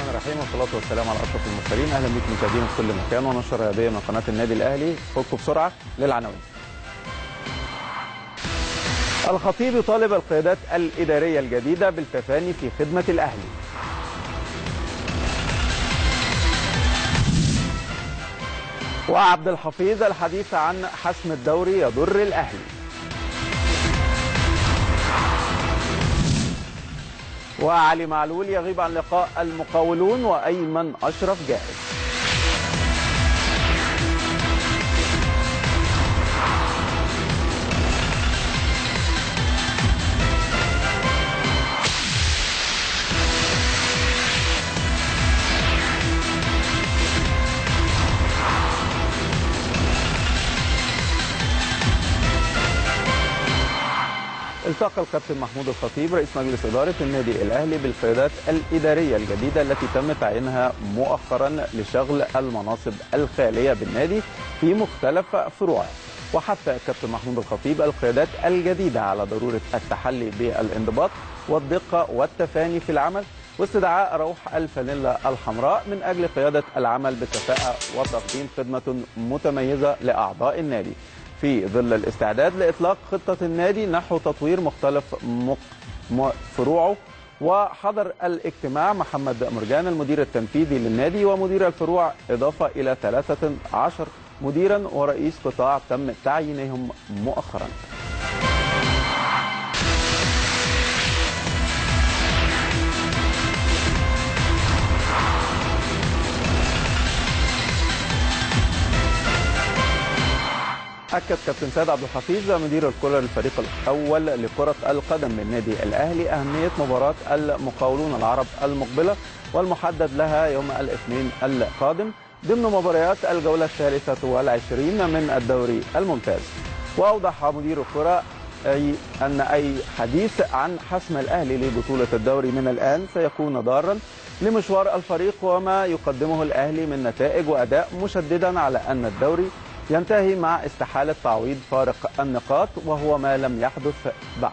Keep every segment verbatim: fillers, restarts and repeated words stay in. الرحمن الرحيم والصلاه والسلام على اشرف المرسلين. اهلا بكم مشاهدينا في كل مكان ونشر رياضيه من قناه النادي الاهلي. خدكم بسرعه للعناوين. الخطيب يطالب القيادات الاداريه الجديده بالتفاني في خدمه الاهلي. وعبد الحفيظ الحديث عن حسم الدوري يضر الاهلي. وعلي معلول يغيب عن لقاء المقاولون وأيمن أشرف جاهز. التقى الكابتن محمود الخطيب رئيس مجلس إدارة النادي الأهلي بالقيادات الإدارية الجديدة التي تم تعيينها مؤخرا لشغل المناصب الخالية بالنادي في مختلف فروعه. وحث الكابتن محمود الخطيب القيادات الجديدة على ضرورة التحلي بالانضباط والدقة والتفاني في العمل، واستدعاء روح الفانيلا الحمراء من أجل قيادة العمل بكفاءة وتقديم خدمة متميزة لأعضاء النادي في ظل الاستعداد لإطلاق خطة النادي نحو تطوير مختلف فروعه. وحضر الاجتماع محمد مرجان المدير التنفيذي للنادي ومدير الفروع، إضافة إلى ثلاثة عشر مديرا ورئيس قطاع تم تعيينهم مؤخرا. أكد كابتن سيد عبد الحفيظ مدير الكرة الفريق الأول لكرة القدم للنادي الأهلي أهمية مباراة المقاولون العرب المقبلة والمحدد لها يوم الاثنين القادم ضمن مباريات الجولة الثالثة والعشرين من الدوري الممتاز. وأوضح مدير الكرة أي أن أي حديث عن حسم الأهلي لبطولة الدوري من الآن سيكون ضارا لمشوار الفريق وما يقدمه الأهلي من نتائج وأداء، مشددا على أن الدوري ينتهي مع استحالة تعويض فارق النقاط وهو ما لم يحدث بعد.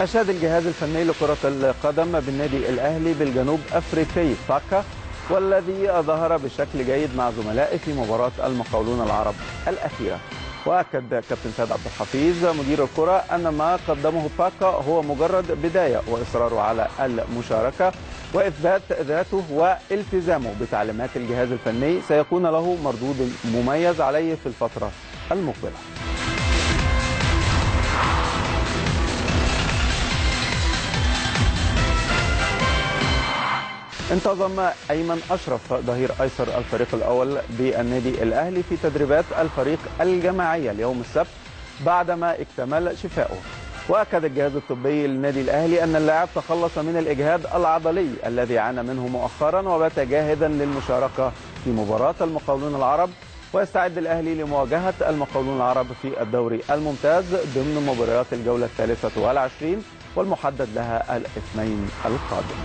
أشاد الجهاز الفني لكرة القدم بالنادي الأهلي بالجنوب أفريقي فاكا والذي ظهر بشكل جيد مع زملائه في مباراة المقاولون العرب الأخيرة. وأكد كابتن سيد عبد الحفيظ مدير الكرة أن ما قدمه فاكا هو مجرد بداية، وإصراره على المشاركة وإثبات ذاته والتزامه بتعليمات الجهاز الفني سيكون له مردود مميز عليه في الفترة المقبلة. انتظم أيمن أشرف ظهير أيسر الفريق الأول بالنادي الأهلي في تدريبات الفريق الجماعية اليوم السبت بعدما اكتمل شفاؤه. وأكد الجهاز الطبي للنادي الأهلي أن اللاعب تخلص من الإجهاد العضلي الذي عانى منه مؤخرا وبات جاهزا للمشاركة في مباراة المقاولون العرب. ويستعد الأهلي لمواجهة المقاولون العرب في الدوري الممتاز ضمن مباريات الجولة الثالثة والعشرين والمحدد لها الاثنين القادم.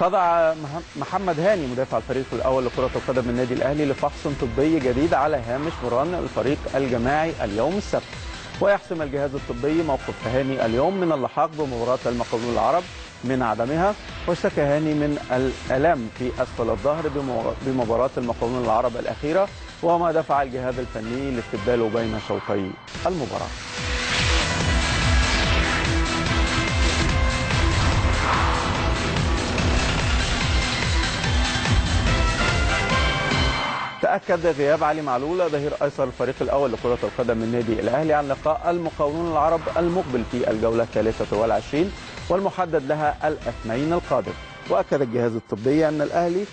خضع محمد هاني مدافع الفريق الأول لكرة القدم النادي الأهلي لفحص طبي جديد على هامش مران الفريق الجماعي اليوم السبت. ويحسم الجهاز الطبي موقف هاني اليوم من اللحاق بمباراة المقاولون العرب من عدمها. واشتكى هاني من الألم في أسفل الظهر بمباراة المقاولون العرب الأخيرة، وما دفع الجهاز الفني لاستبداله بين شوطي المباراة. تأكد غياب علي معلول ظهير أيسر الفريق الأول لكرة القدم النادي الأهلي عن لقاء المقاولون العرب المقبل في الجولة الثالثة والعشرين والمحدد لها الاثنين القادم. وأكد الجهاز الطبي أن الأهلي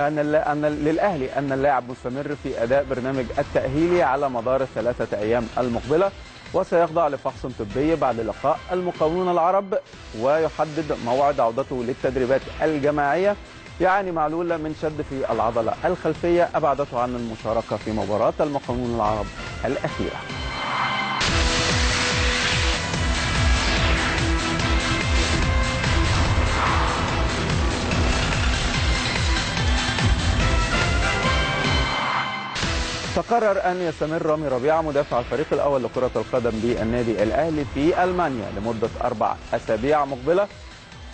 أن أن للأهلي أن اللاعب مستمر في أداء برنامج التأهيلي على مدار الثلاثة أيام المقبلة، وسيخضع لفحص طبي بعد لقاء المقاولون العرب ويحدد موعد عودته للتدريبات الجماعية يعاني معلول من شد في العضلة الخلفية أبعدته عن المشاركة في مباراة المقاولون العرب الأخيرة. تقرر أن يستمر رامي ربيعة مدافع الفريق الأول لكرة القدم بالنادي الأهلي في ألمانيا لمدة أربع أسابيع مقبلة.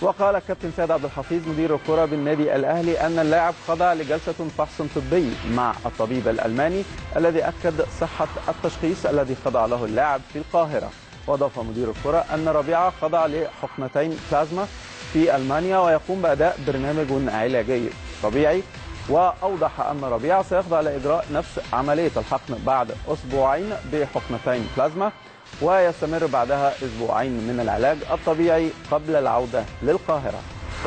وقال الكابتن سيد عبد الحفيظ مدير الكرة بالنادي الأهلي أن اللاعب خضع لجلسة فحص طبي مع الطبيب الألماني الذي أكد صحة التشخيص الذي خضع له اللاعب في القاهرة. وأضاف مدير الكرة أن ربيعة خضع لحقنتين بلازما في ألمانيا ويقوم بأداء برنامج علاجي طبيعي. وأوضح أن ربيعة سيخضع لإجراء نفس عملية الحقن بعد أسبوعين بحقنتين بلازما ويستمر بعدها أسبوعين من العلاج الطبيعي قبل العودة للقاهرة.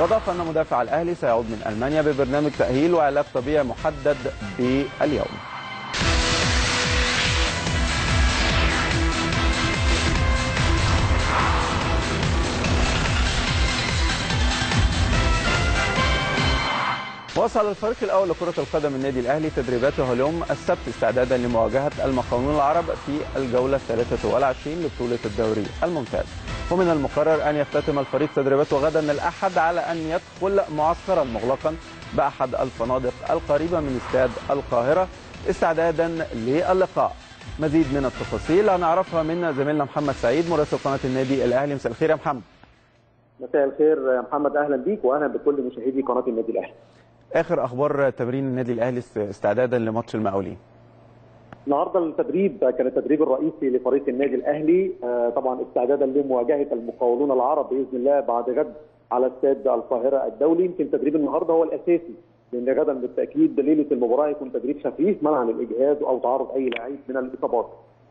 وأضاف أن مدافع الأهلي سيعود من ألمانيا ببرنامج تأهيل وعلاج طبيعي محدد باليوم. وصل الفريق الأول لكرة القدم النادي الأهلي تدريباته اليوم السبت استعدادا لمواجهة المقاولون العرب في الجولة الثالثة والعشرين لبطولة الدوري الممتاز. ومن المقرر أن يختتم الفريق تدريباته غدا الأحد على أن يدخل معسكرا مغلقا بأحد الفنادق القريبة من استاد القاهرة استعدادا للقاء. مزيد من التفاصيل هنعرفها من زميلنا محمد سعيد مراسل قناة النادي الأهلي. مساء الخير يا محمد. مساء الخير يا محمد، أهلا بيك وأهلا بكل مشاهدي قناة النادي الأهلي. آخر أخبار تمرين النادي الأهلي استعدادا لماتش المقاولين. النهارده التدريب كان التدريب الرئيسي لفريق النادي الأهلي طبعا استعدادا لمواجهة المقاولون العرب بإذن الله بعد غد على استاد القاهرة الدولي. يمكن تدريب النهارده هو الأساسي لأن غدا بالتأكيد ليلة المباراة يكون تدريب خفيف منع عن الإجهاد أو تعرض أي لعيب من الإصابات.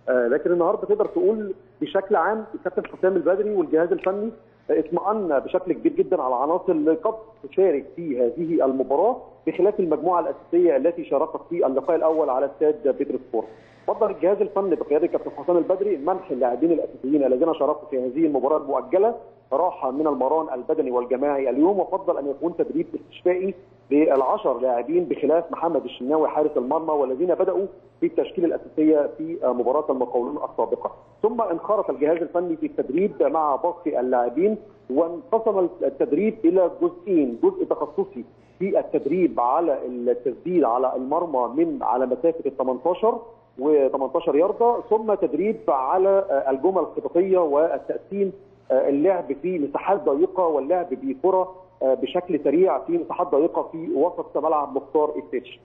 لكن النهارده تقدر تقول بشكل عام الكابتن حسام البدري والجهاز الفني اطمأن بشكل كبير جدا على عناصر اللي قد تشارك في هذه المباراه بخلاف المجموعه الاساسيه التي شاركت في اللقاء الاول على استاد بيتروسبور. فضل الجهاز الفني بقياده كابتن حسام البدري منح اللاعبين الاساسيين الذين شاركوا في هذه المباراه المؤجله راحه من المران البدني والجماعي اليوم، وفضل ان يكون تدريب استشفائي للعشر لاعبين بخلاف محمد الشناوي حارس المرمى والذين بدأوا في التشكيل الأساسية في مباراة المقاولون السابقة. ثم انخرط الجهاز الفني في التدريب مع باقي اللاعبين وانقسم التدريب إلى جزئين، جزء تخصصي في التدريب على التسديد على المرمى من على مسافة ال ثمانية عشر وثمانية عشر ياردة، ثم تدريب على الجمل الخططية والتقسيم اللعب في مساحات ضيقة واللعب بكرة بشكل سريع في مساحات ضيقه في وسط ملعب مختار التتش.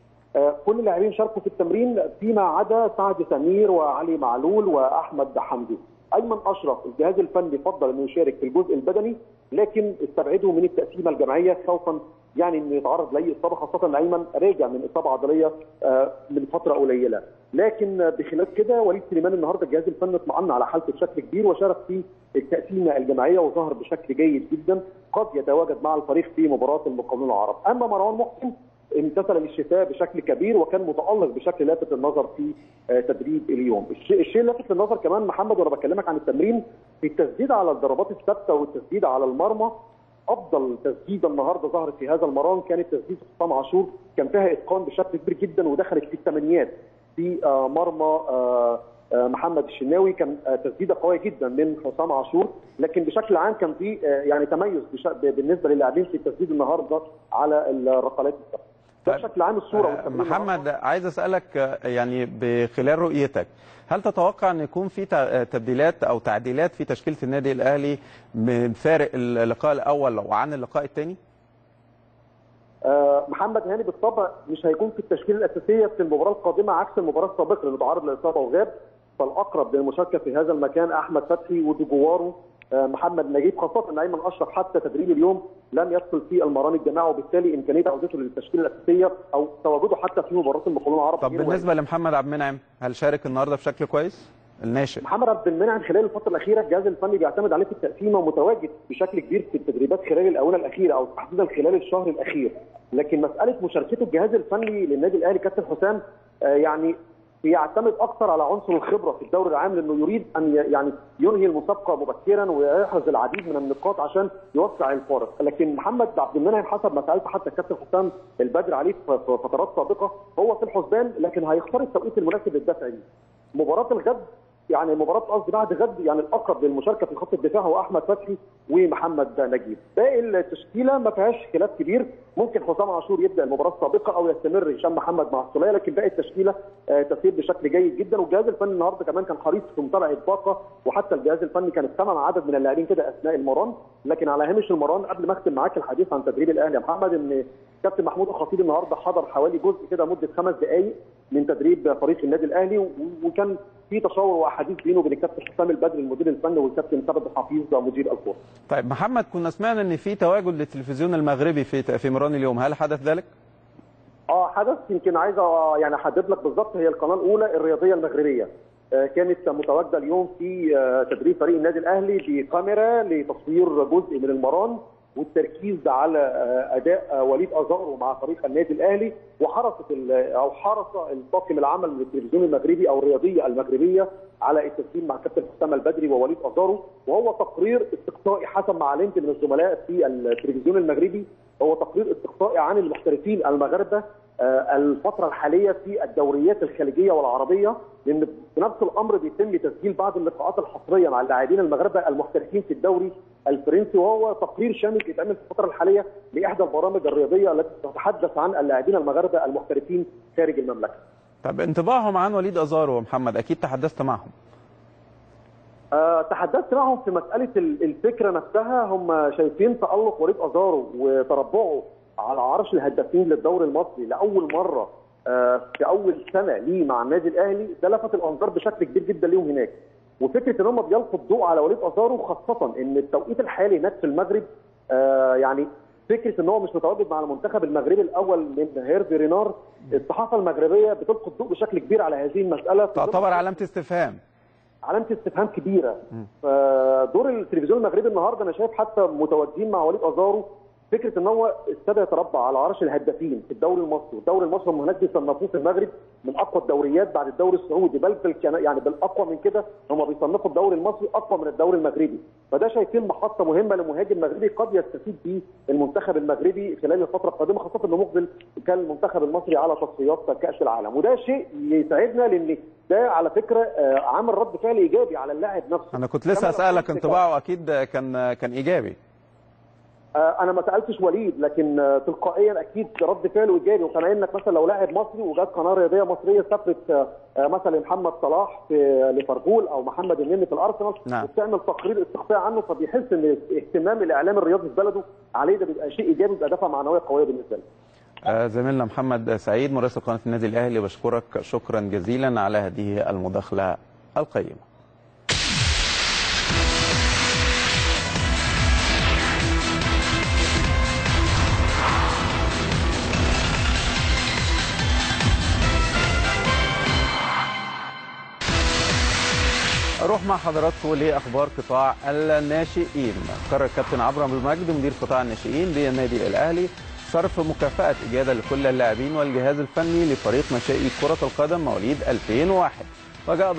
كل اللاعبين شاركوا في التمرين فيما عدا سعد سمير وعلي معلول واحمد حمدي. ايمن اشرف الجهاز الفني فضل انه يشارك في الجزء البدني لكن استبعده من التقسيمه الجماعيه خوفا يعني انه يتعرض لاي اصابه، خاصه ان ايمن راجع من اصابه عضليه من فتره قليله. لكن بخلاف كده وليد سليمان النهارده الجهاز الفني اطمأن على حالته بشكل كبير وشارك في التقسيمه الجماعيه وظهر بشكل جيد جدا قد يتواجد مع الفريق في مباراه المقاولون العرب. اما مروان محسن امتثل للشفاء بشكل كبير وكان متألق بشكل لافت للنظر في تدريب اليوم. الشيء اللافت للنظر كمان محمد وانا بكلمك عن التمرين في التسديد على الضربات الثابته والتسديد على المرمى. افضل تسديده النهارده ظهرت في هذا المران كانت تسديد حسام عاشور كان فيها اتقان بشكل كبير جدا ودخلت في الثمانيات في مرمى محمد الشناوي. كان تسديده قويه جدا من حسام عاشور لكن بشكل عام كان في يعني تميز بالنسبه للاعبين في تسديد النهارده على الرقلات الثابته. بشكل عام الصوره محمد عايز اسالك يعني بخلال رؤيتك هل تتوقع ان يكون في تبديلات او تعديلات في تشكيله النادي الاهلي من فارق اللقاء الاول وعن اللقاء الثاني؟ آه محمد هاني بالطبع مش هيكون في التشكيله الاساسيه في المباراه القادمه عكس المباراه السابقه لانه تعرض لاصابه وغاب. فالاقرب للمشاركه في هذا المكان احمد فتحي وبجواره محمد نجيب، خاصة أن أيمن أشرف حتى تدريب اليوم لم يدخل في المران الجماعي وبالتالي إمكانية عودته للتشكيلة الأساسية أو تواجده حتى في مباراة المقاولون العرب. طب بالنسبة لمحمد عبد المنعم هل شارك النهارده بشكل كويس؟ الناشئ محمد عبد المنعم خلال الفترة الأخيرة الجهاز الفني بيعتمد عليه في التقسيمة ومتواجد بشكل كبير في التدريبات خلال الآونة الأخيرة أو تحديدا خلال الشهر الأخير، لكن مسألة مشاركته الجهاز الفني للنادي الأهلي كابتن حسام يعني بيعتمد اكثر على عنصر الخبره في الدوري العام، لانه يريد ان يعني ينهي المسابقه مبكرا ويحرز العديد من النقاط عشان يوسع الفارق. لكن محمد عبد المنعم حسب ما سالت حتى الكابتن حسام البدري عليه في فترات سابقه هو في الحسبان، لكن هيختار التوقيت المناسب للدفع ليه. مباراه الغد يعني مباراه قصدي بعد غد يعني الاقرب للمشاركه في خط الدفاع هو احمد فتحي ومحمد نجيب. باقي التشكيله ما فيهاش خلاف كبير، ممكن حسام عاشور يبدا المباراه السابقه او يستمر هشام محمد مع السوليه، لكن باقي التشكيله تسير بشكل جيد جدا. والجهاز الفني النهارده كمان كان حريص في متابعه باقه، وحتى الجهاز الفني كان استمع عدد من اللاعبين كده اثناء المران. لكن على هامش المران قبل ما اختم معاك الحديث عن تدريب الاهلي يا محمد، ان كابتن محمود الخطيب النهارده حضر حوالي جزء كده مده خمس دقائق من تدريب فريق النادي الاهلي، وكان في تشاور واحاديث بينه وبين الكابتن حسام البدري المدير الفني والكابتن سيد عبد الحفيظ مدير الكوره. طيب محمد، كنا سمعنا ان في تواجد للتلفزيون المغربي في في مران اليوم، هل حدث ذلك؟ اه حدث، يمكن عايز يعني احدد لك بالظبط، هي القناه الاولى الرياضيه المغربيه كانت متواجده اليوم في تدريب فريق النادي الاهلي بكاميرا لتصوير جزء من المران والتركيز على اداء وليد أزارو مع فريق النادي الاهلي. وحرصت او حرص الطاقم العمل من التلفزيون المغربي او الرياضيه المغربيه على التسجيل مع كابتن حسام البدري ووليد أزارو، وهو تقرير استقصائي حسب ما علمت من الزملاء في التلفزيون المغربي، هو تقرير استقصائي عن المحترفين المغاربه الفتره الحاليه في الدوريات الخليجيه والعربيه، لان بنفس الامر بيتم تسجيل بعض اللقاءات الحصريه مع اللاعبين المغاربه المحترفين في الدوري الفرنسي. وهو تقرير شامل بيتعمل في الفتره الحاليه لاحدى البرامج الرياضيه التي تتحدث عن اللاعبين المغاربه المحترفين خارج المملكه. طب انطباعهم عن وليد أزارو ومحمد، اكيد تحدثت معهم. أه تحدثت معهم في مساله الفكره نفسها، هم شايفين تالق وليد أزارو وتربعه على عرش الهدافين للدوري المصري لاول مره في اول سنه ليه مع النادي الاهلي، ده لفت الانظار بشكل كبير جدا ليهم هناك. وفكره ان هم بيلقوا الضوء على وليد أزارو، خاصه ان التوقيت الحالي هناك في المغرب يعني فكره ان هو مش متواجد مع المنتخب المغربي الاول من هيرفي رينار، الصحافه المغربيه بتلقي الضوء بشكل كبير على هذه المساله، تعتبر علامه استفهام علامه استفهام كبيره. فدور التلفزيون المغربي النهارده انا شايف حتى متواجدين مع وليد أزارو فكره ان هو ابتدى يتربع على عرش الهدافين في الدوري المصري، والدوري المصري هم هناك بيصنفوه في المغرب من اقوى الدوريات بعد الدوري السعودي، بل يعني بالاقوى من كده هم بيصنفوا الدوري المصري اقوى من الدوري المغربي، فده شايفين محطه مهمه لمهاجم مغربي قد يستفيد به المنتخب المغربي خلال الفتره القادمه، خاصه انه مقبل كان المنتخب المصري على تصفيات كاس العالم، وده شيء يساعدنا لان ده على فكره عمل رد فعل ايجابي على اللاعب نفسه. انا كنت لسه اسالك انطباعه اكيد كان كان ايجابي. أنا ما سألتش وليد، لكن تلقائيا أكيد رد فعله إيجابي، وكان إنك مثلا لو لاعب مصري وجات قناة رياضية مصرية سافرت مثلا محمد صلاح في ليفربول أو محمد النني في الأرسنال وبتعمل تقرير استقصائي عنه، فبيحس إن اهتمام الإعلام الرياضي في بلده عليه ده بيبقى شيء إيجابي، بيبقى دفعة معنوية قوية بالنسبة له. آه زميلنا محمد سعيد مراسل قناة النادي الأهلي، بشكرك شكرا جزيلا على هذه المداخلة القيمة. نروح مع حضراتكم لاخبار قطاع الناشئين. قرر الكابتن عمرو أبو المجد مدير قطاع الناشئين للنادي الاهلي صرف مكافاه اجاده لكل اللاعبين والجهاز الفني لفريق ناشئي كره القدم مواليد ألفين وواحد، وجاء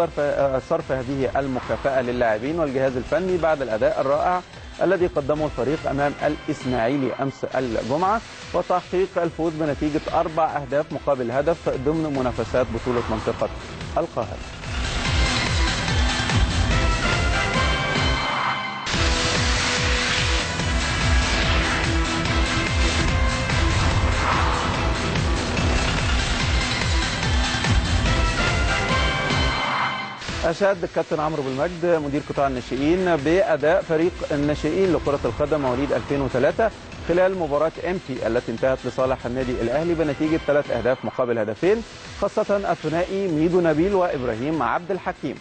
صرف هذه المكافاه للاعبين والجهاز الفني بعد الاداء الرائع الذي قدمه الفريق امام الاسماعيلي امس الجمعه، وتحقيق الفوز بنتيجه اربع اهداف مقابل هدف ضمن منافسات بطوله منطقه القاهره. أشاد الكابتن عمرو أبو المجد مدير قطاع الناشئين بأداء فريق الناشئين لكرة القدم مواليد ألفين وثلاثة خلال مباراة إمتي التي انتهت لصالح النادي الأهلي بنتيجة ثلاث أهداف مقابل هدفين، خاصة الثنائي ميدو نبيل وإبراهيم عبد الحكيم.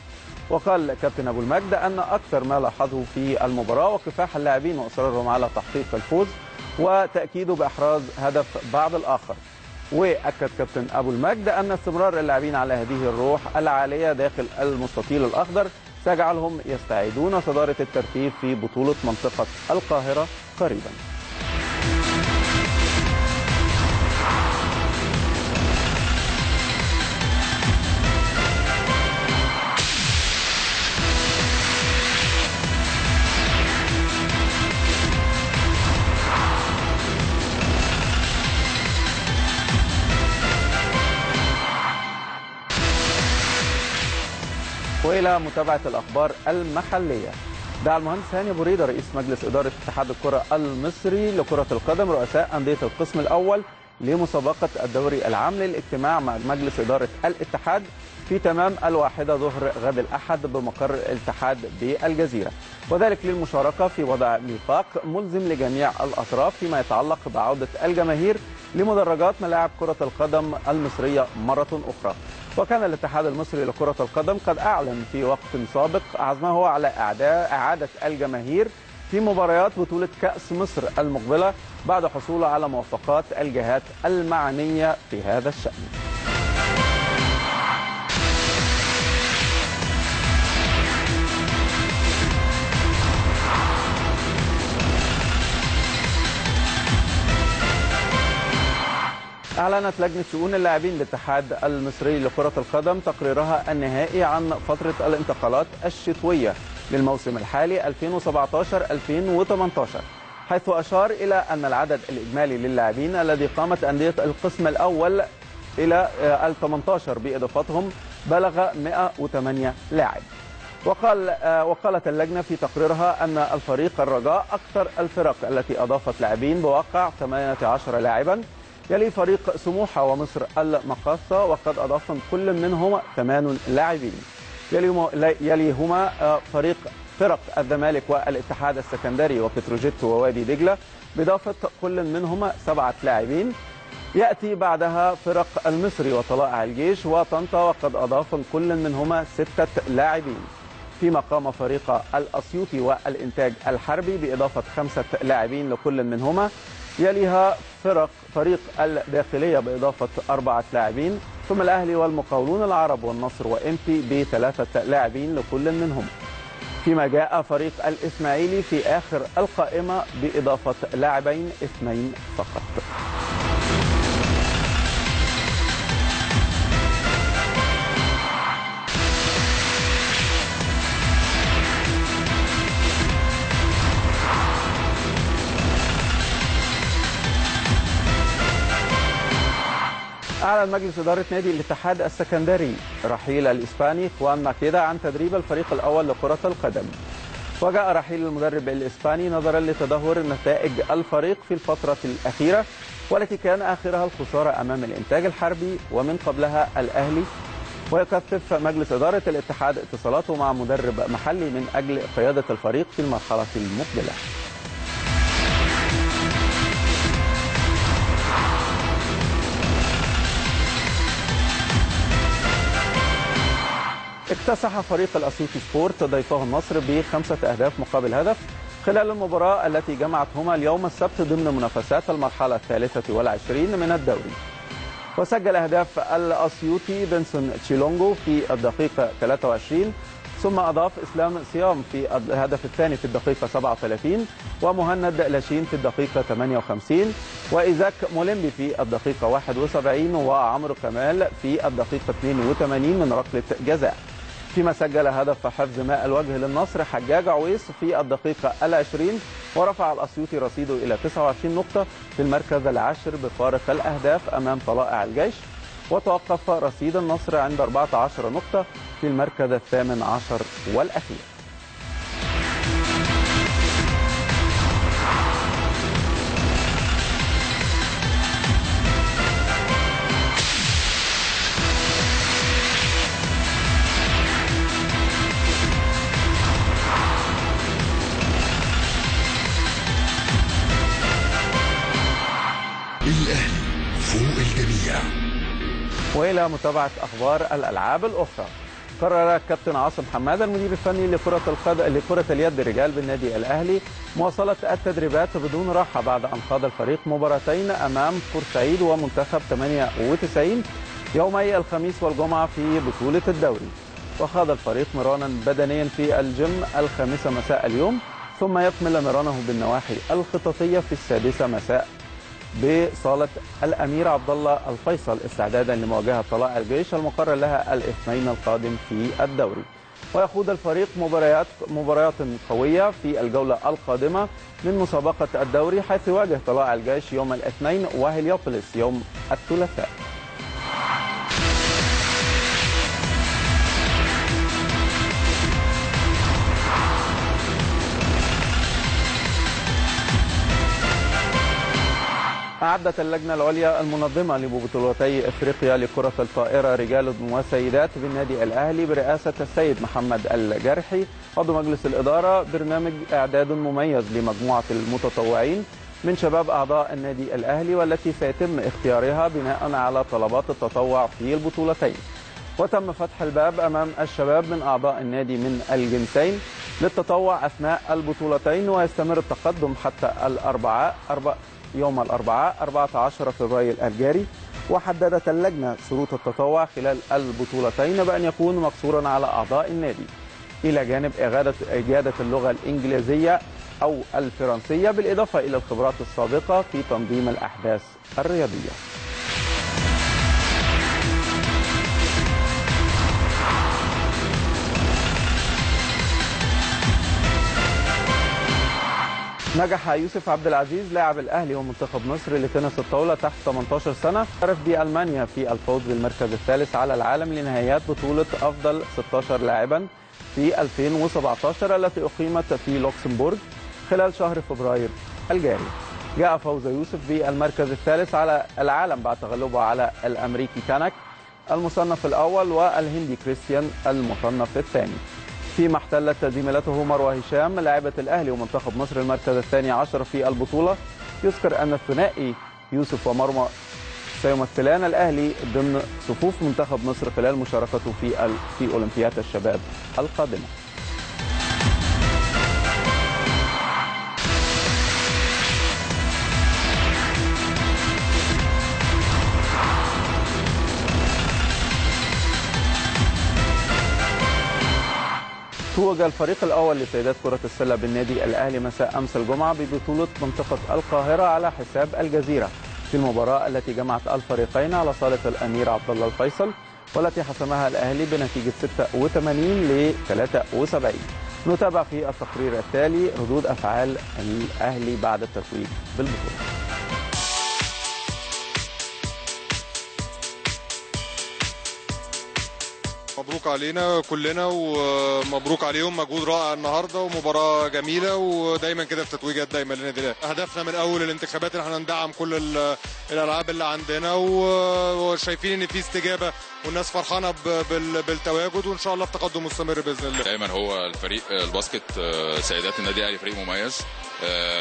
وقال كابتن أبو المجد أن أكثر ما لاحظه في المباراة وكفاح اللاعبين وإصرارهم على تحقيق الفوز وتأكيده بإحراز هدف بعد الآخر. وأكد كابتن أبو المجد أن استمرار اللاعبين على هذه الروح العالية داخل المستطيل الأخضر سيجعلهم يستعيدون صدارة الترتيب في بطولة منطقة القاهرة قريبا. والى متابعه الاخبار المحليه. دعا المهندس هاني أبو ريدة رئيس مجلس اداره اتحاد الكره المصري لكره القدم رؤساء انديه القسم الاول لمسابقه الدوري العام للاجتماع مع مجلس اداره الاتحاد في تمام الواحده ظهر غد الاحد بمقر الاتحاد بالجزيره، وذلك للمشاركه في وضع ميثاق ملزم لجميع الاطراف فيما يتعلق بعوده الجماهير لمدرجات ملاعب كره القدم المصريه مره اخرى. وكان الاتحاد المصري لكره القدم قد اعلن في وقت سابق عزمه على اعاده الجماهير في مباريات بطوله كاس مصر المقبله بعد حصوله على موافقات الجهات المعنيه في هذا الشان. أعلنت لجنة شؤون اللاعبين للاتحاد المصري لكرة القدم تقريرها النهائي عن فترة الانتقالات الشتوية للموسم الحالي ألفين وسبعطاشر ألفين وتمنطاشر، حيث أشار إلى أن العدد الإجمالي للاعبين الذي قامت أندية القسم الأول إلى الثمنتاشر بإضافتهم بلغ مئة وثمانية لاعب. وقال وقالت اللجنة في تقريرها أن الفريق الرجاء أكثر الفرق التي أضافت لاعبين بواقع ثمانية عشر لاعبا، يلي فريق سموحة ومصر المقاصة وقد أضافهم كل منهم ثمان لاعبين، يلي هما فريق فرق الزمالك والاتحاد السكندري وبتروجيت ووادي دجلة بإضافة كل منهم سبعة لاعبين. يأتي بعدها فرق المصري وطلائع الجيش وطنطا وقد أضافهم كل منهما ستة لاعبين، فيما قام فريق الأسيوطي والإنتاج الحربي بإضافة خمسة لاعبين لكل منهما، يليها فرق فريق الداخلية بإضافة أربعة لاعبين، ثم الأهلي والمقاولون العرب والنصر وإنبي بثلاثة لاعبين لكل منهم. فيما جاء فريق الإسماعيلي في آخر القائمة بإضافة لاعبين اثنين فقط. أعلن مجلس إدارة نادي الاتحاد السكندري رحيل الإسباني خوان ماكيدا عن تدريب الفريق الأول لكرة القدم. وجاء رحيل المدرب الإسباني نظرا لتدهور نتائج الفريق في الفترة الأخيرة، والتي كان آخرها الخسارة أمام الإنتاج الحربي ومن قبلها الأهلي. ويكثف مجلس إدارة الاتحاد اتصالاته مع مدرب محلي من أجل قيادة الفريق في المرحلة المقبلة. اكتسح فريق الأسيوطي سبورت ضيفه النصر بخمسة أهداف مقابل هدف خلال المباراة التي جمعتهما اليوم السبت ضمن منافسات المرحلة الثالثة والعشرين من الدوري. وسجل أهداف الأسيوطي بنسون شيلونجو في الدقيقة ثلاثة وعشرين، ثم أضاف إسلام صيام في الهدف الثاني في الدقيقة سبعة وثلاثين، ومهند لاشين في الدقيقة ثمانية وخمسين، وإيزاك مولمبي في الدقيقة واحد وسبعين، وعمرو كمال في الدقيقة اثنين وثمانين من ركلة جزاء. فيما سجل هدف حفظ ماء الوجه للنصر حجاج عويس في الدقيقة العشرين، ورفع الأسيوطي رصيده إلى تسعة وعشرين نقطة في المركز العاشر بفارق الأهداف أمام طلائع الجيش، وتوقف رصيد النصر عند أربعة عشر نقطة في المركز الثامن عشر والأخير. وإلى متابعة أخبار الألعاب الأخرى. قرر الكابتن عاصم حماده المدير الفني لكرة القدم لكرة اليد الرجال بالنادي الأهلي مواصلة التدريبات بدون راحة بعد أن خاض الفريق مباراتين أمام بورسعيد ومنتخب ثمانية وتسعين يومي الخميس والجمعة في بطولة الدوري. وخاض الفريق مرانا بدنيا في الجيم الخامسة مساء اليوم، ثم يكمل مرانه بالنواحي الخططية في السادسة مساء بصالة الأمير عبد الله الفيصل استعدادا لمواجهة طلائع الجيش المقرر لها الاثنين القادم في الدوري. ويخوض الفريق مباريات مباريات قوية في الجولة القادمة من مسابقة الدوري، حيث يواجه طلائع الجيش يوم الاثنين وهليوبلس يوم الثلاثاء. عدت اللجنة العليا المنظمة لبطولتي افريقيا لكرة الطائرة رجال وسيدات بالنادي الاهلي برئاسة السيد محمد الجرحي عضو مجلس الإدارة برنامج اعداد مميز لمجموعة المتطوعين من شباب اعضاء النادي الاهلي، والتي سيتم اختيارها بناء على طلبات التطوع في البطولتين. وتم فتح الباب امام الشباب من اعضاء النادي من الجنسين للتطوع اثناء البطولتين، ويستمر التقدم حتى الاربعاء أربع يوم الاربعاء أربعة عشر فبراير الجاري. وحددت اللجنه شروط التطوع خلال البطولتين بان يكون مقصورا على اعضاء النادي، الى جانب اعاده اجاده اللغه الانجليزيه او الفرنسيه، بالاضافه الى الخبرات السابقه في تنظيم الاحداث الرياضيه. نجح يوسف عبد العزيز لاعب الاهلي ومنتخب مصر لتنس الطاوله تحت ثمانية عشر سنة اعترف بألمانيا في الفوز بالمركز الثالث على العالم لنهائيات بطوله افضل ستة عشر لاعبا في ألفين وسبعة عشر التي اقيمت في لوكسمبورغ خلال شهر فبراير الجاري. جاء فوز يوسف بالمركز الثالث على العالم بعد تغلبه على الامريكي كانك المصنف الاول والهندي كريستيان المصنف الثاني. فيما احتلت زميلته مروه هشام لاعبة الأهلي ومنتخب مصر المركز الثاني عشر في البطولة. يذكر أن الثنائي يوسف ومروه سيمثلان الأهلي ضمن صفوف منتخب مصر خلال مشاركته في في أولمبياد الشباب القادمة. توج الفريق الأول لسيدات كرة السلة بالنادي الأهلي مساء أمس الجمعة ببطولة منطقة القاهرة على حساب الجزيرة في المباراة التي جمعت الفريقين على صالة الأمير عبد الله الفيصل، والتي حسمها الأهلي بنتيجة ستة وثمانين لثلاثة وسبعين. نتابع في التقرير التالي ردود أفعال الأهلي بعد التتويج بالبطولة. مبروك علينا كلنا ومبروك عليهم، مجهود رائع النهارده ومباراه جميله، ودايما كده في تتويجات دايما للنادي الاهلي. اهدافنا من اول الانتخابات ان احنا ندعم كل الالعاب اللي عندنا، وشايفين ان في استجابه والناس فرحانه بالتواجد، وان شاء الله في تقدم مستمر باذن الله. دايما هو الفريق الباسكت سيدات النادي الاهلي فريق مميز،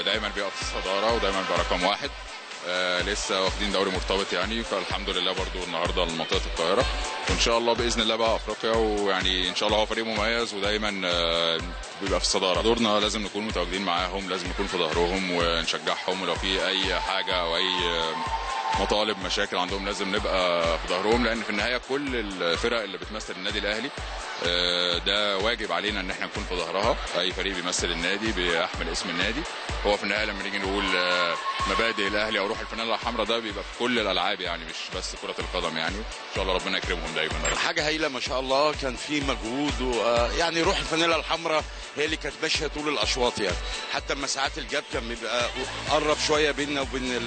دايما بيقف في الصداره ودايما بيبقى رقم واحد. آه لسه واخدين دوري مرتبط يعني، فالحمد لله برضو النهارده لمنطقه القاهره، وان شاء الله باذن الله بقى افريقيا، ويعني ان شاء الله هو فريق مميز ودايما آه بيبقى في الصداره. دورنا لازم نكون متواجدين معاهم، لازم نكون في ظهرهم ونشجعهم، ولو في اي حاجه او اي مطالب مشاكل عندهم لازم نبقى في ظهرهم، لان في النهايه كل الفرق اللي بتمثل النادي الاهلي آه ده واجب علينا ان احنا نكون في ظهرها. اي فريق بيمثل النادي بيحمل اسم النادي، هو في النهايه لما نيجي نقول آه مبادئ الاهلي او روح الفانيلا الحمراء، ده بيبقى في كل الالعاب يعني، مش بس كره القدم يعني. ان شاء الله ربنا يكرمهم دايما. حاجه هايله ما شاء الله، كان في مجهود ويعني روح الفانيلا الحمراء هي اللي كانت ماشيه طول الاشواط يعني، حتى لما ساعات الجاب كان بيبقى قرب شويه بيننا وبين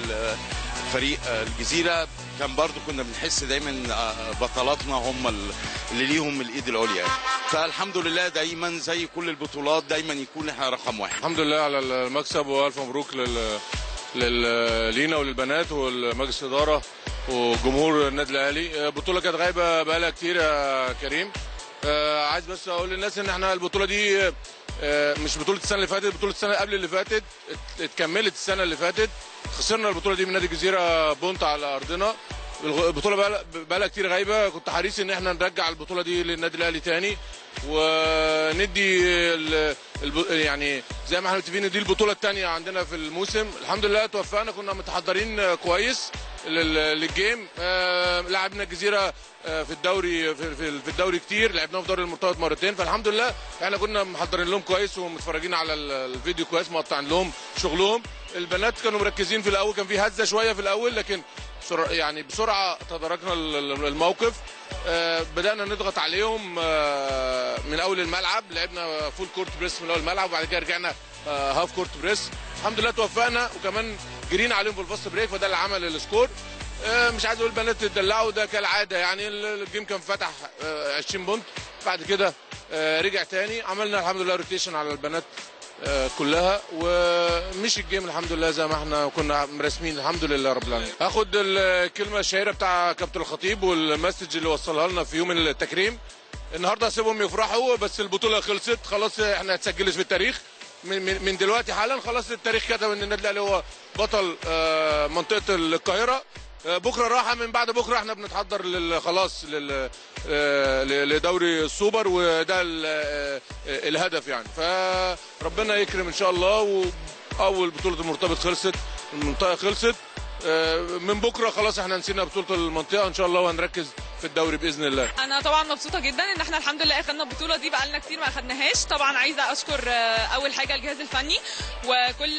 فريق الجزيره، كان برضو كنا بنحس دايما بطلاتنا هم اللي ليهم الايد العليا يعني. فالحمد لله دايما زي كل البطولات دايما يكون احنا رقم واحد. الحمد لله على المكسب، والف مبروك لل لينا وللبنات والمجلس الاداره وجمهور النادي الاهلي. بطوله كانت غايبه بقالها كتير يا كريم. عايز بس اقول للناس ان احنا البطوله دي مش بطوله السنه اللي فاتت، بطوله السنه قبل اللي فاتت اتكملت السنه اللي فاتت. خسرنا البطوله دي من نادي الجزيره بونت على ارضنا. البطوله بقالها كتير غايبه، كنت حريص ان احنا نرجع البطوله دي للنادي الاهلي تاني، وندي يعني زي ما احنا متفقين دي البطوله الثانيه عندنا في الموسم. الحمد لله توفقنا، كنا متحضرين كويس للجيم. لعبنا الجزيره في الدوري في الدوري كتير، لعبناهم في دوري المرتبط مرتين، فالحمد لله احنا كنا محضرين لهم كويس ومتفرجين على الفيديو كويس، مقطعين لهم شغلهم. البنات كانوا مركزين في الاول، كان في هزه شويه في الاول، لكن يعني بسرعه تداركنا الموقف. بدأنا نضغط عليهم من أول الملعب، لعبنا فول كورت بريس من أول الملعب، وبعد كده رجعنا هاف كورت بريس. الحمد لله توفقنا، وكمان جرينا عليهم في الفاست بريك، فده اللي عمل السكور. مش عايز أقول البنات اتدلعوا، ده كالعادة يعني. الجيم كان فتح عشرين بونت، بعد كده رجع تاني، عملنا الحمد لله روتيشن على البنات كلها، ومش الجيم الحمد لله زي ما احنا كنا مرسمين الحمد لله رب العالمين. هاخد الكلمه الشهيره بتاع كابتن الخطيب والمسج اللي وصلها لنا في يوم التكريم. النهارده هسيبهم يفرحوا، بس البطوله خلصت خلاص، احنا هتسجلش في التاريخ من من دلوقتي حالا، خلاص التاريخ كتب ان النادي الاهلي هو بطل منطقه القاهره. بكره راحه، من بعد بكره احنا بنتحضر خلاص لدوري السوبر، وده الهدف يعني. فربنا يكرم ان شاء الله، واول بطوله المرتبط خلصت، المنطقه خلصت، من بكره خلاص احنا نسينا بطوله المنطقه ان شاء الله، وهنركز في الدوري باذن الله. انا طبعا مبسوطه جدا ان احنا الحمد لله اخدنا البطوله دي، بقالنا كتير ما اخدناهاش. طبعا عايزه اشكر اول حاجه الجهاز الفني وكل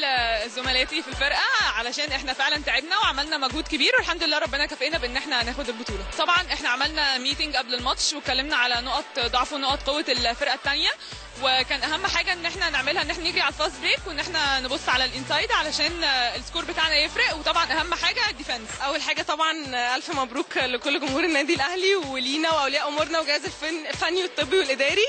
زملاتي في الفرقه، علشان احنا فعلا تعبنا وعملنا مجهود كبير، والحمد لله ربنا كافئنا بان احنا هناخد البطوله. طبعا احنا عملنا ميتنج قبل الماتش واتكلمنا على نقط ضعف ونقط قوه الفرقه الثانيه، وكان اهم حاجه ان احنا نعملها ان احنا نيجي على الفاست بريك، وان احنا نبص على الانسايد علشان السكور بتاعنا يفرق. وطبعا اهم حاجه الديفنس. اول حاجه طبعا الف مبروك لكل جمهور النادي الاهلي ولينا واولياء امورنا وجهاز الفن الفني والطبي والاداري.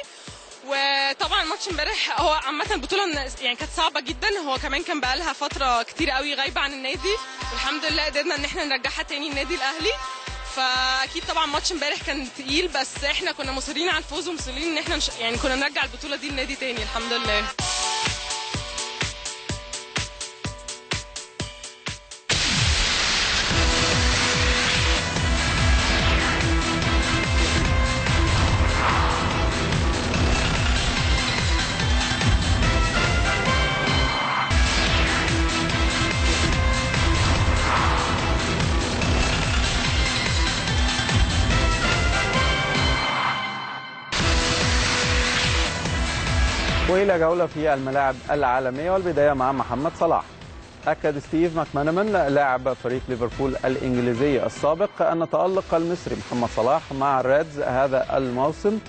وطبعا الماتش امبارح هو عامه البطوله يعني كانت صعبه جدا، هو كمان كان بقى لها فتره كتير قوي غايبه عن النادي، والحمد لله قدرنا ان احنا نرجعها تاني النادي الاهلي. فاكيد طبعا ماتش امبارح كان تقيل، بس احنا كنا مصرين على الفوز ومصرين ان احنا نش... يعني كنا نرجع البطوله دي للنادي تاني الحمد لله. إلى جولة في الملاعب العالمية، والبداية مع محمد صلاح. أكد ستيف ماك لاعب فريق ليفربول الإنجليزي السابق أن تألق المصري محمد صلاح مع الريدز هذا الموسم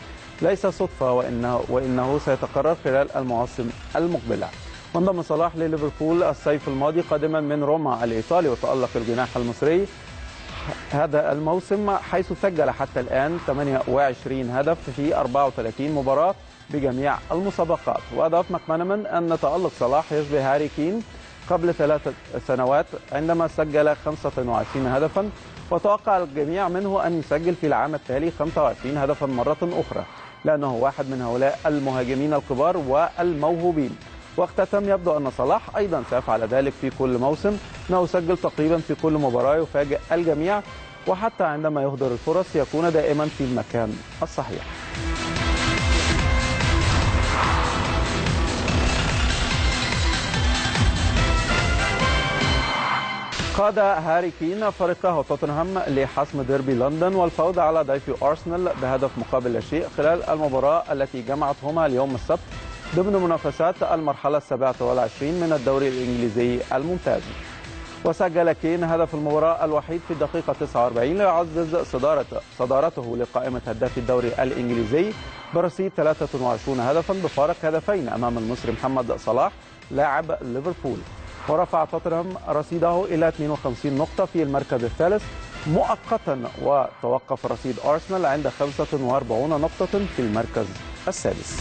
ليس صدفة، وإنه, وإنه سيتكرر خلال المواسم المقبلة. وانضم صلاح لليفربول الصيف الماضي قادما من روما الإيطالي، وتألق الجناح المصري هذا الموسم حيث سجل حتى الآن ثمانية وعشرين هدف في أربعة وثلاثين مباراة بجميع المسابقات. وأضاف ماكمانمان أن تألق صلاح يشبه هاري كين قبل ثلاث سنوات عندما سجل خمسة وعشرين هدفا، وتوقع الجميع منه أن يسجل في العام التالي خمسة وعشرين هدفا مرة أخرى، لأنه واحد من هؤلاء المهاجمين الكبار والموهوبين. واختتم يبدو أن صلاح أيضا سيفعل ذلك في كل موسم، أنه يسجل تقريبا في كل مباراة يفاجئ الجميع، وحتى عندما يهدر الفرص يكون دائما في المكان الصحيح. قاد هاري كين فريقه توتنهام لحسم ديربي لندن والفوز على ضيف أرسنال بهدف مقابل لا شيء خلال المباراة التي جمعتهما اليوم السبت ضمن منافسات المرحلة السابعة والعشرين من الدوري الإنجليزي الممتاز. وسجل كين هدف المباراة الوحيد في الدقيقة تسعة وأربعين ليعزز صدارته, صدارته لقائمة هداف الدوري الإنجليزي برصيد ثلاثة وعشرين هدفا بفارق هدفين أمام المصري محمد صلاح لاعب ليفربول. ورفع توتنهام رصيده إلى اثنين وخمسين نقطة في المركز الثالث مؤقتا، وتوقف رصيد أرسنال عند خمسة وأربعين نقطة في المركز السادس.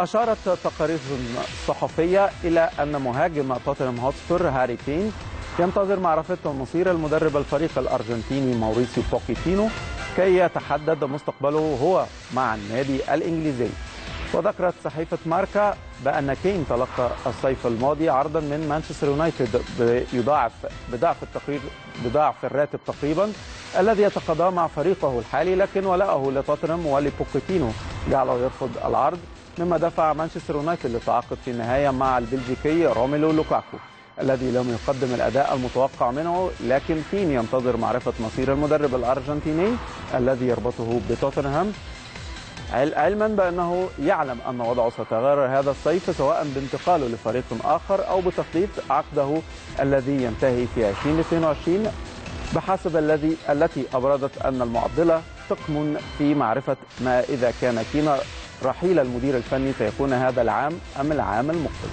أشارت تقارير صحفية إلى أن مهاجم توتنهام هوتسبير هاري كين ينتظر معرفة مصير المدرب الفريق الأرجنتيني ماوريسيو بوكيتينو كي يتحدد مستقبله هو مع النادي الإنجليزي. وذكرت صحيفة ماركا بأن كين تلقى الصيف الماضي عرضا من مانشستر يونايتد بيضاعف بضعف التقرير بضعف الراتب تقريبا الذي يتقاضاه مع فريقه الحالي، لكن ولاءه لتوتنهام ولبوكيتينو جعله يرفض العرض، مما دفع مانشستر يونايتد للتعاقد في النهاية مع البلجيكي روميلو لوكاكو الذي لم يقدم الأداء المتوقع منه. لكن كين ينتظر معرفة مصير المدرب الأرجنتيني الذي يربطه بتوتنهام، علما بأنه يعلم أن وضعه سيتغير هذا الصيف سواء بانتقاله لفريق آخر أو بتقييد عقده الذي ينتهي في ألفين واثنين وعشرين بحسب الذي التي أبرزت أن المعضلة تكمن في معرفة ما إذا كان كين رحيل المدير الفني سيكون هذا العام أم العام المقبل؟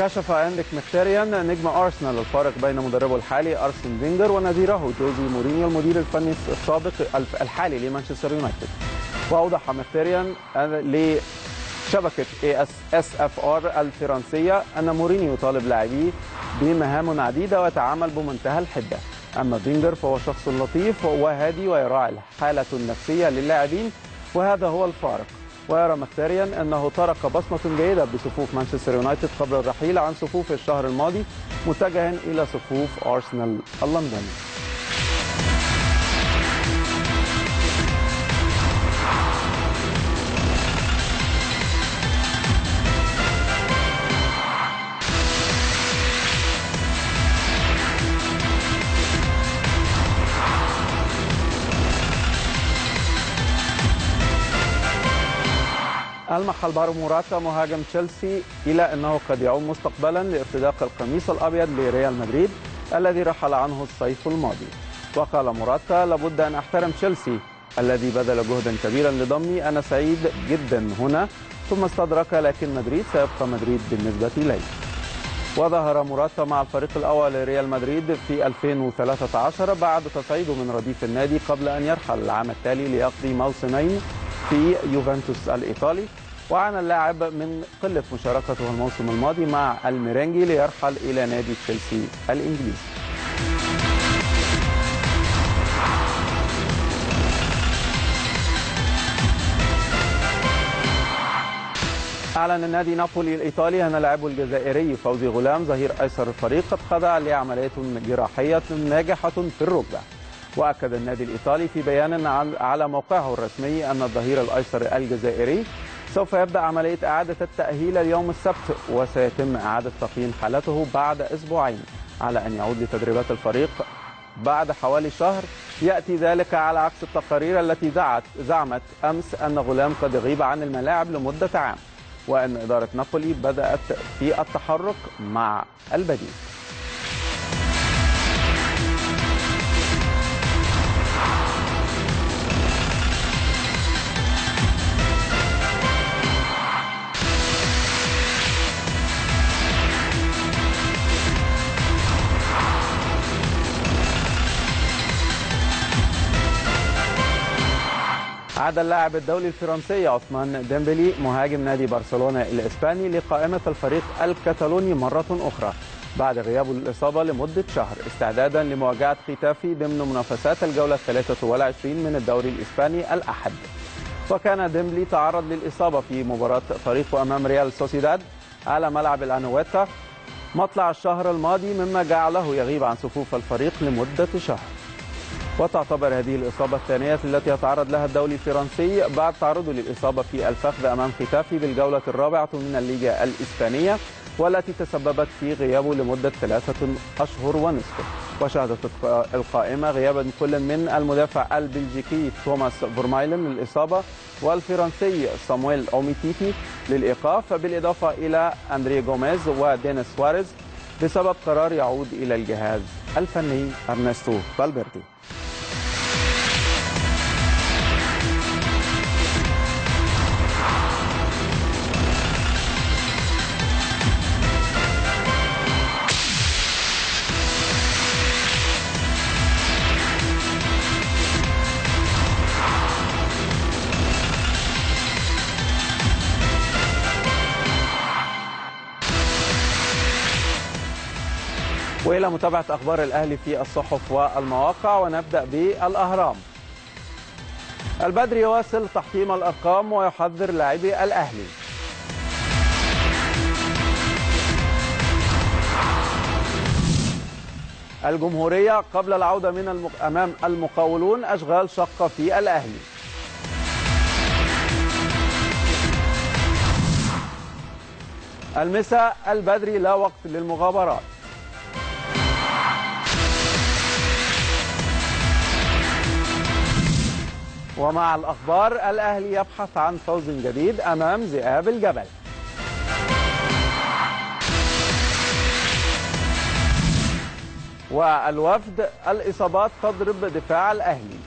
كشف أندريك مختاريان نجم أرسنال الفارق بين مدربه الحالي أرسن فينجر ونظيره جوزي مورينيو المدير الفني السابق الحالي لمانشستر يونايتد. وأوضح مختاريان لشبكة إيه إس إف آر الفرنسية أن مورينيو طالب لاعبيه بمهام عديدة ويتعامل بمنتهى الحدة، أما فينجر فهو شخص لطيف وهادي ويراعي الحالة النفسية للاعبين وهذا هو الفارق. ويرى مختاريان أنه ترك بصمة جيدة بصفوف مانشستر يونايتد قبل الرحيل عن صفوف الشهر الماضي متجها إلى صفوف أرسنال اللندني. ألمح ألفارو موراتا مهاجم تشيلسي إلى أنه قد يعود مستقبلا لارتداء القميص الأبيض لريال مدريد الذي رحل عنه الصيف الماضي. وقال موراتا: لابد أن أحترم تشيلسي الذي بذل جهدا كبيرا لضمي، أنا سعيد جدا هنا، ثم استدرك لكن مدريد سيبقى مدريد بالنسبة إلي. وظهر موراتا مع الفريق الأول لريال مدريد في ألفين وثلاثة عشر بعد تصعيده من رديف النادي قبل أن يرحل العام التالي ليقضي موسمين في يوفنتوس الإيطالي. وعانى اللاعب من قلة مشاركته الموسم الماضي مع الميرينجي ليرحل إلى نادي تشيلسي الإنجليزي. أعلن النادي نابولي الإيطالي أن لاعبه الجزائري فوزي غلام ظهير أيسر الفريق قد خضع لعملية جراحية ناجحة في الركبة. وأكد النادي الإيطالي في بيان على موقعه الرسمي أن الظهير الأيسر الجزائري سوف يبدأ عملية إعادة التأهيل اليوم السبت، وسيتم إعادة تقييم حالته بعد أسبوعين على أن يعود لتدريبات الفريق بعد حوالي شهر. يأتي ذلك على عكس التقارير التي دعت زعمت أمس أن غلام قد يغيب عن الملاعب لمدة عام، وأن إدارة نابولي بدأت في التحرك مع البديل. عاد اللاعب الدولي الفرنسي عثمان ديمبلي مهاجم نادي برشلونة الإسباني لقائمة الفريق الكتالوني مرة أخرى بعد غيابه للإصابة لمدة شهر استعدادا لمواجهة ختافي ضمن منافسات الجولة الثالثة والعشرين من الدوري الإسباني الأحد. وكان ديمبلي تعرض للإصابة في مباراة فريقه أمام ريال سوسيداد على ملعب الأنويتا مطلع الشهر الماضي، مما جعله يغيب عن صفوف الفريق لمدة شهر. وتعتبر هذه الإصابة الثانية التي يتعرض لها الدولي الفرنسي بعد تعرضه للإصابة في الفخذ أمام ختافي بالجولة الرابعة من الليجا الإسبانية والتي تسببت في غيابه لمدة ثلاثة أشهر ونصف. وشهدت القائمة غيابا كل من المدافع البلجيكي توماس فورمايلن للإصابة والفرنسي صامويل أوميتيتي للإيقاف، بالإضافة إلى أندري جوميز ودينيس سواريز بسبب قرار يعود إلى الجهاز الفني أرنستو فالفيردي. وإلى متابعة أخبار الأهلي في الصحف والمواقع، ونبدأ بالأهرام. البدري يواصل تحطيم الأرقام ويحذر لاعبي الأهلي. الجمهورية قبل العودة من المق... أمام المقاولون أشغال شقة في الأهلي. المساء البدري لا وقت للمغامرات. ومع الأخبار، الأهلي يبحث عن فوز جديد أمام ذئاب الجبل. والوفد، الإصابات تضرب دفاع الأهلي.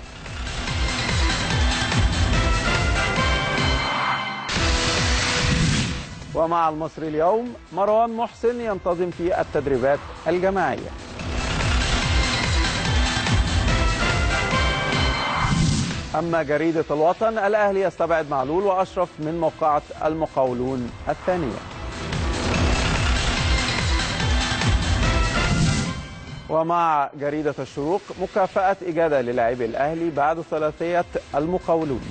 ومع المصري اليوم، مروان محسن ينتظم في التدريبات الجماعية. أما جريدة الوطن، الأهلي يستبعد معلول وأشرف من موقعة المقاولون الثانية. ومع جريدة الشروق، مكافأة إجادة للاعبي الأهلي بعد ثلاثية المقاولون.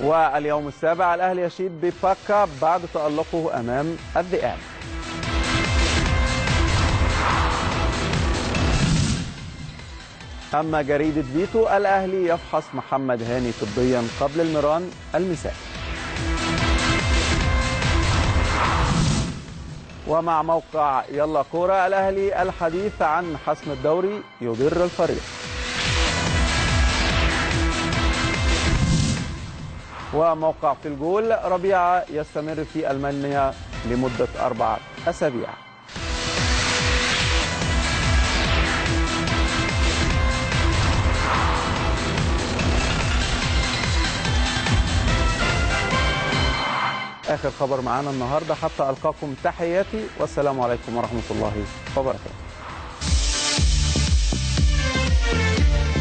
واليوم السابع، الأهلي يشيد بفاكا بعد تألقه أمام الذئاب. أما جريدة فيتو، الأهلي يفحص محمد هاني طبيا قبل المران المساء. ومع موقع يلا كورة، الأهلي الحديث عن حسم الدوري يضر الفريق. وموقع في الجول، ربيعة يستمر في ألمانيا لمدة أربع أسابيع. آخر خبر معانا النهاردة حتى ألقاكم، تحياتي والسلام عليكم ورحمة الله وبركاته.